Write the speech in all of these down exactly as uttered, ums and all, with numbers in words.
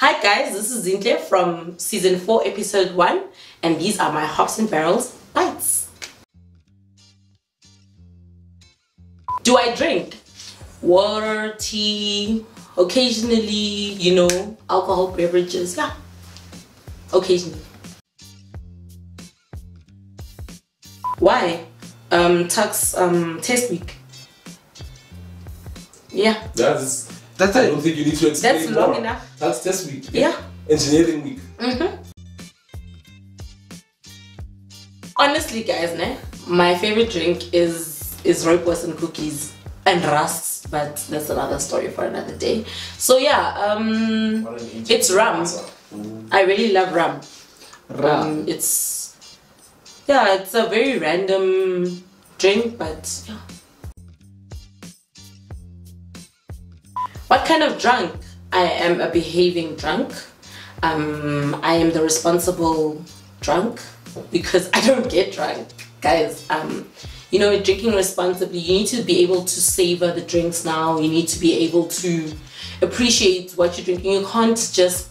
Hi guys, this is Zinhle from season four episode one and these are my Hops and Barrels Bites. Do I drink? Water, tea, occasionally, you know, alcohol beverages, yeah, occasionally. Why? Um, Tuck's um, test week. Yeah. That's... That's I don't think you need to explain That's long more. enough. That's test week. Yeah. yeah. Engineering week. Mm-hmm. Honestly, guys, ne, my favorite drink is is Ramboas and cookies and rusks, but that's another story for another day. So yeah, um, it's rum. Mm. I really love rum. Rum. Um, it's yeah, it's a very random drink, but yeah. What kind of drunk? I am a behaving drunk. Um, I am the responsible drunk because I don't get drunk. Guys, um, you know, drinking responsibly, you need to be able to savor the drinks now. You need to be able to appreciate what you're drinking. You can't just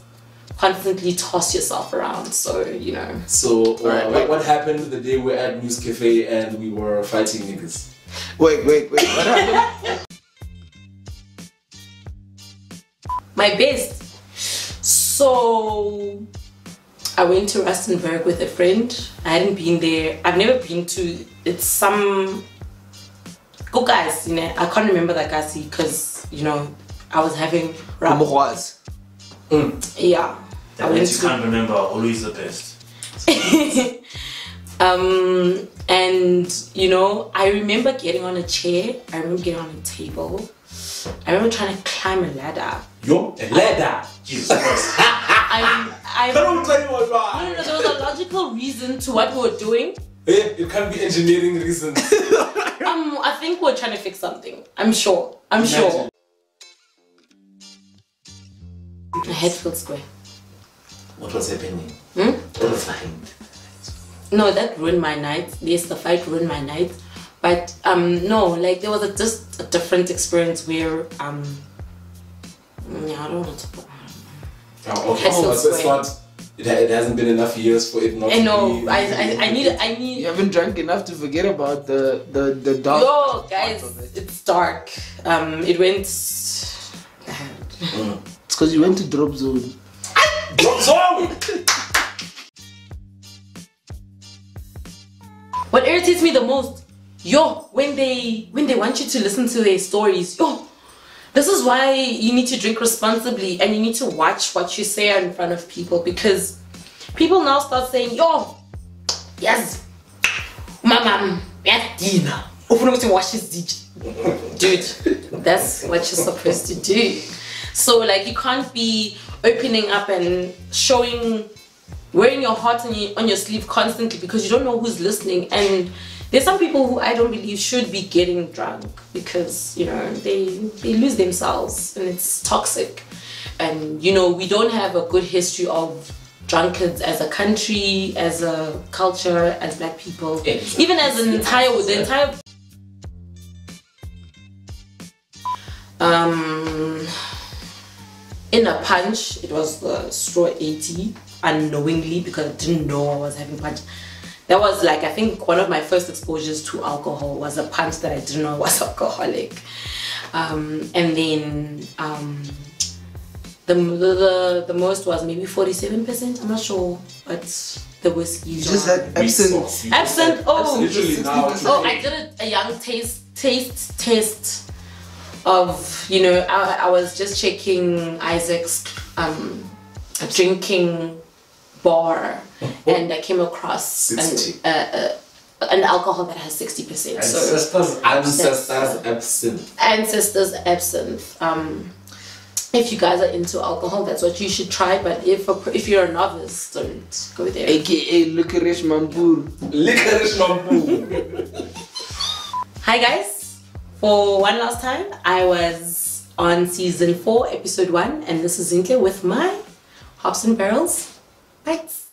constantly toss yourself around. So, you know. So, uh, right, what, what happened the day we were at News Cafe and we were fighting niggas? Wait, wait, wait. What happened? My best. So I went to Rustenburg with a friend. I hadn't been there. I've never been to. It's some good guys, you know. I can't remember that guy's because you know I was having Ramboas. Mm. Yeah. That means you to... can't remember. Always the best. um, and you know, I remember getting on a chair. I remember getting on a table. I remember trying to climb a ladder. Yo, a ladder? Jesus Christ. I'm, I'm, don't tell you what wrong. No, no, there was a logical reason to what we were doing. Yeah, it can't be engineering reasons. um, I think we're trying to fix something. I'm sure. I'm Imagine. sure. My head feels square. What was happening? Hmm? What was happening? No, that ruined my night. Yes, the fight ruined my night. But um, no, like there was a, just a different experience where um, yeah, I don't want to talk about it. Okay, so it's not. It, it hasn't been enough years for it not. I know. To be, I I, I need I need. You haven't drunk enough to forget about the the the dark. No, guys, it. it's dark. Um, it went bad. Mm. It's because you went to DROP ZONE. DROP ZONE. What irritates me the most. Yo, when they when they want you to listen to their stories, yo, this is why you need to drink responsibly and you need to watch what you say in front of people because people now start saying, yo, yes, mama, dinner. Dude, that's what you're supposed to do. So like you can't be opening up and showing, wearing your heart on your, on your sleeve constantly because you don't know who's listening. And there's some people who I don't believe should be getting drunk because, you know, they, they lose themselves and it's toxic. And, you know, we don't have a good history of drunkards as a country, as a culture, as black people, exactly. even as an entire, the entire... Um, in a punch, it was the Stroke eighty, unknowingly, because I didn't know I was having punch. That was like, I think one of my first exposures to alcohol was a punch that I didn't know was alcoholic. Um, and then um, the, the the most was maybe forty-seven percent, I'm not sure, but the whiskey. You just had absinthe. Absinthe, oh. Literally now. Oh, I did a young taste, taste, taste of, you know, I, I was just checking Isaac's um, drinking bar. And I came across an, uh, uh, an alcohol that has sixty percent. Ancestors, ancestors absinthe. Ancestors absinthe. Um, if you guys are into alcohol, that's what you should try. But if a, if you're a novice, don't go there. A K A Licorice Mambu. Licorice Mambu. Hi guys. For one last time, I was on season four, episode one, and this is Zinhle with my Hops and Barrels Bites.